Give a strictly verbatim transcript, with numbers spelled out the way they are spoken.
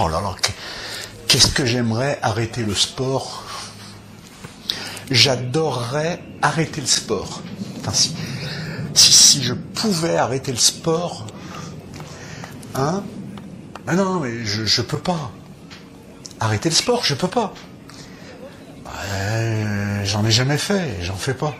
Oh là là, qu'est-ce que j'aimerais arrêter le sport. J'adorerais arrêter le sport. Enfin, si, si, si je pouvais arrêter le sport, hein, ah non, mais je, je peux pas. Arrêter le sport, je peux pas. Euh, j'en ai jamais fait, j'en fais pas.